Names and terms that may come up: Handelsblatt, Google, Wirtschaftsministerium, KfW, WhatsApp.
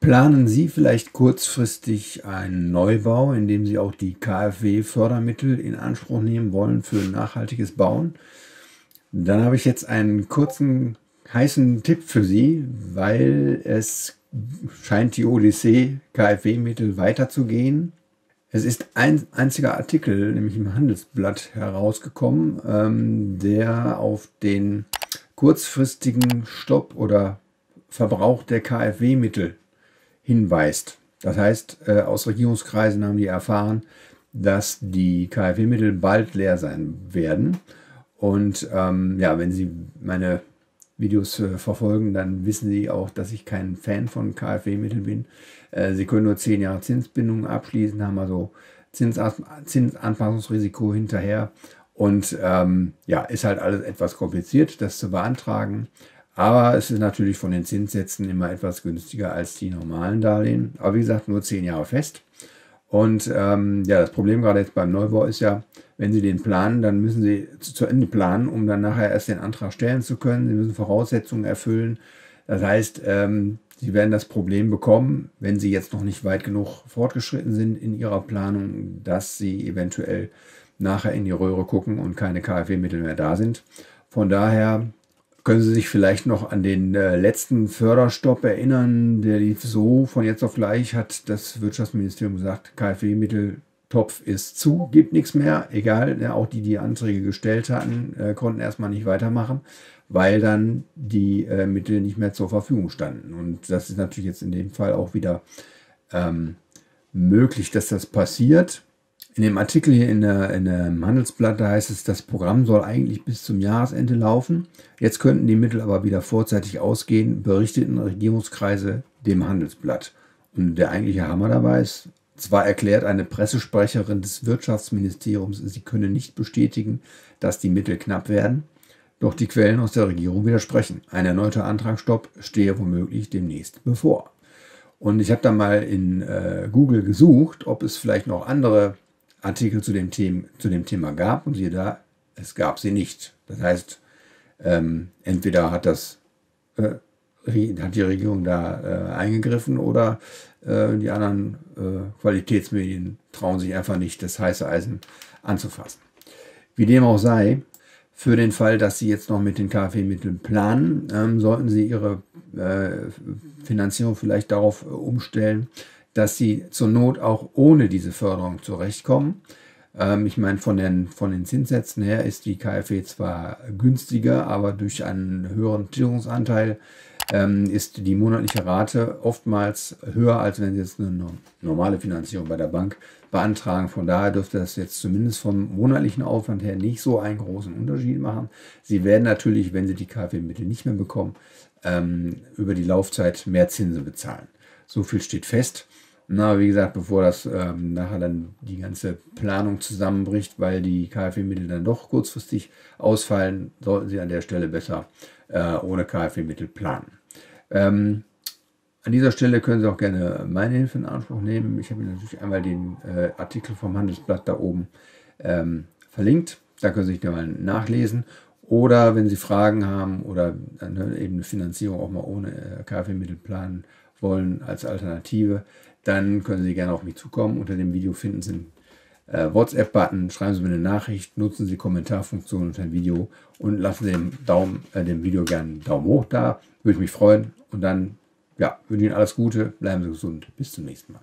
Planen Sie vielleicht kurzfristig einen Neubau, in dem Sie auch die KfW-Fördermittel in Anspruch nehmen wollen für nachhaltiges Bauen? Dann habe ich jetzt einen kurzen, heißen Tipp für Sie, weil es scheint die Odyssee KfW-Mittel weiterzugehen. Es ist ein einziger Artikel, nämlich im Handelsblatt, herausgekommen, der auf den kurzfristigen Stopp oder Verbrauch der KfW-Mittel hinweist. Das heißt, aus Regierungskreisen haben die erfahren, dass die KfW-Mittel bald leer sein werden. Und ja, wenn Sie meine Videos verfolgen, dann wissen Sie auch, dass ich kein Fan von KfW-Mitteln bin. Sie können nur 10 Jahre Zinsbindungen abschließen, haben also Zinsanpassungsrisiko hinterher. Und ja, ist halt alles etwas kompliziert, das zu beantragen. Aber es ist natürlich von den Zinssätzen immer etwas günstiger als die normalen Darlehen. Aber wie gesagt, nur 10 Jahre fest. Und ja, das Problem gerade jetzt beim Neubau ist ja, wenn Sie den planen, dann müssen Sie zu Ende planen, um dann nachher erst den Antrag stellen zu können. Sie müssen Voraussetzungen erfüllen. Das heißt, Sie werden das Problem bekommen, wenn Sie jetzt noch nicht weit genug fortgeschritten sind in Ihrer Planung, dass Sie eventuell nachher in die Röhre gucken und keine KfW-Mittel mehr da sind. Von daher können Sie sich vielleicht noch an den letzten Förderstopp erinnern, der lief so, von jetzt auf gleich hat das Wirtschaftsministerium gesagt, KfW-Mitteltopf ist zu, gibt nichts mehr, egal, ne, auch die Anträge gestellt hatten, konnten erstmal nicht weitermachen, weil dann die Mittel nicht mehr zur Verfügung standen. Und das ist natürlich jetzt in dem Fall auch wieder möglich, dass das passiert. In dem Artikel hier in dem Handelsblatt, da heißt es, das Programm soll eigentlich bis zum Jahresende laufen. Jetzt könnten die Mittel aber wieder vorzeitig ausgehen, berichteten Regierungskreise dem Handelsblatt. Und der eigentliche Hammer dabei ist, zwar erklärt eine Pressesprecherin des Wirtschaftsministeriums, sie könne nicht bestätigen, dass die Mittel knapp werden, doch die Quellen aus der Regierung widersprechen. Ein erneuter Antragsstopp stehe womöglich demnächst bevor. Und ich habe dann mal in Google gesucht, ob es vielleicht noch andere Artikel zu dem Thema gab, und siehe da, es gab sie nicht. Das heißt, entweder hat die Regierung da eingegriffen oder die anderen Qualitätsmedien trauen sich einfach nicht, das heiße Eisen anzufassen. Wie dem auch sei, für den Fall, dass Sie jetzt noch mit den KfW-Mitteln planen, sollten Sie Ihre Finanzierung vielleicht darauf umstellen, dass Sie zur Not auch ohne diese Förderung zurechtkommen. Ich meine, von den Zinssätzen her ist die KfW zwar günstiger, aber durch einen höheren Tilgungsanteil ist die monatliche Rate oftmals höher, als wenn Sie jetzt eine normale Finanzierung bei der Bank beantragen. Von daher dürfte das jetzt zumindest vom monatlichen Aufwand her nicht so einen großen Unterschied machen. Sie werden natürlich, wenn Sie die KfW-Mittel nicht mehr bekommen, über die Laufzeit mehr Zinsen bezahlen. So viel steht fest. Na, wie gesagt, bevor das nachher dann die ganze Planung zusammenbricht, weil die KfW-Mittel dann doch kurzfristig ausfallen, sollten Sie an der Stelle besser ohne KfW-Mittel planen. An dieser Stelle können Sie auch gerne meine Hilfe in Anspruch nehmen. Ich habe Ihnen natürlich einmal den Artikel vom Handelsblatt da oben verlinkt. Da können Sie sich mal nachlesen. Oder wenn Sie Fragen haben oder eben eine Finanzierung auch mal ohne KfW-Mittel planen wollen als Alternative, dann können Sie gerne auf mich zukommen. Unter dem Video finden Sie einen WhatsApp-Button, schreiben Sie mir eine Nachricht, nutzen Sie Kommentarfunktion unter dem Video und lassen Sie dem Video gerne einen Daumen hoch da. Würde ich mich freuen. Und dann ja, wünsche ich Ihnen alles Gute, bleiben Sie gesund, bis zum nächsten Mal.